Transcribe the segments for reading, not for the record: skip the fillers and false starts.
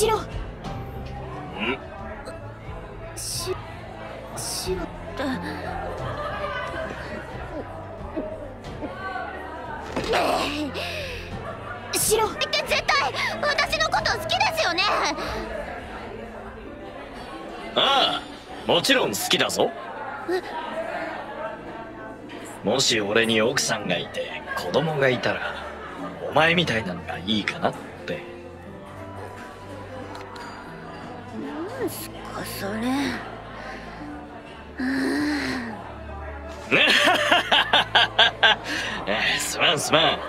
しろ。しろしろって絶対私のこと好きですよね。ああ、もちろん好きだぞ。もし俺に奥さんがいて子供がいたらお前みたいなのがいいかなって。なんすかそれ。すまんすまん、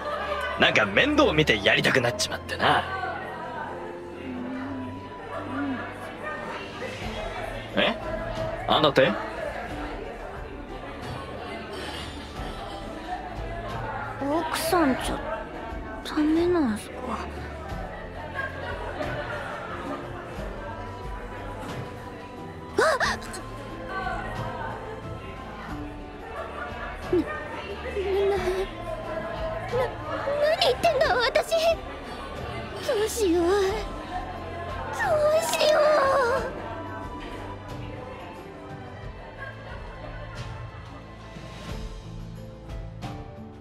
なんか面倒見てやりたくなっちまってな。え、あんだって。奥さんじゃダメなんすか。あっ何言ってんだ私。どうしようどうしよう。